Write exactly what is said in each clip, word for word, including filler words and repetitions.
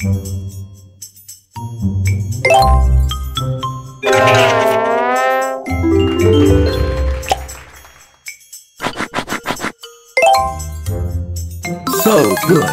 So good.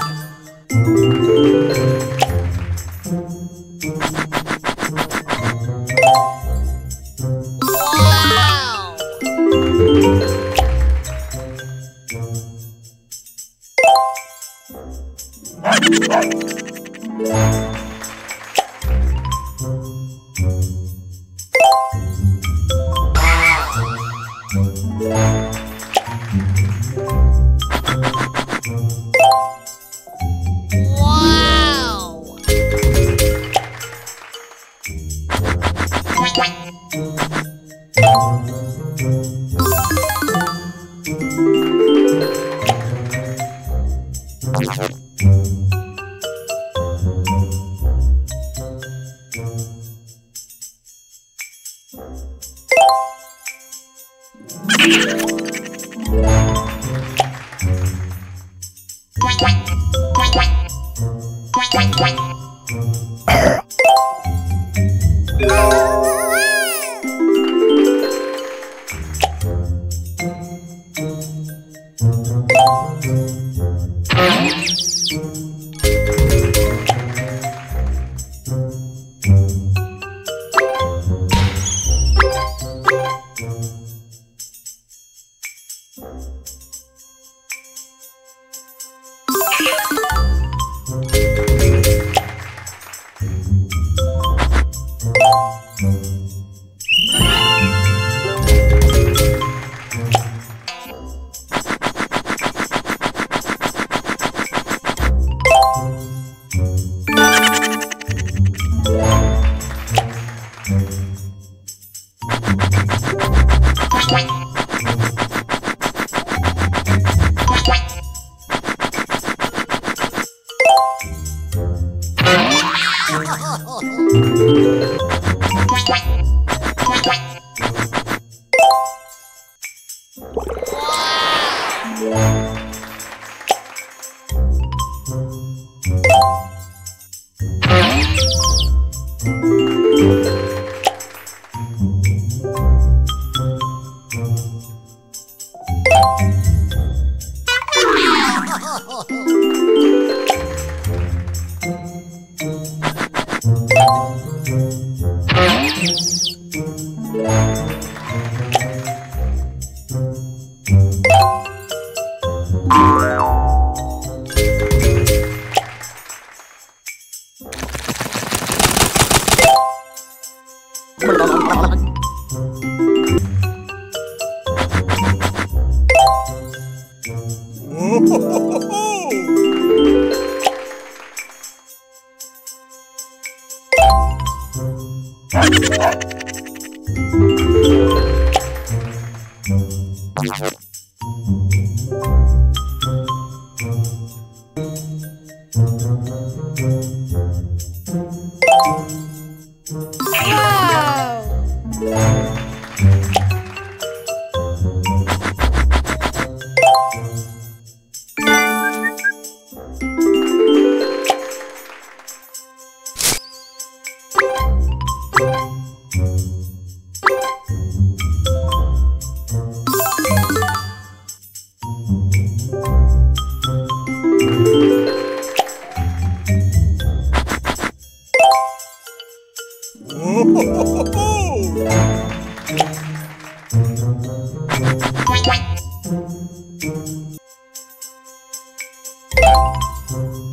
Thank you.